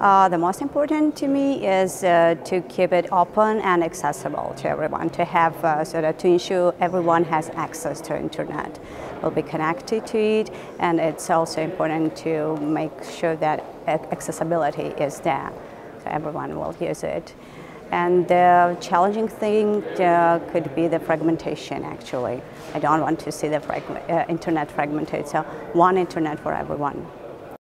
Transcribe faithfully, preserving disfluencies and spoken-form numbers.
Uh, the most important to me is uh, to keep it open and accessible to everyone, to have uh, sort of to ensure everyone has access to internet, will be connected to it, and it's also important to make sure that accessibility is there, so everyone will use it. And the challenging thing uh, could be the fragmentation, actually. I don't want to see the frag uh, internet fragmented, so one internet for everyone.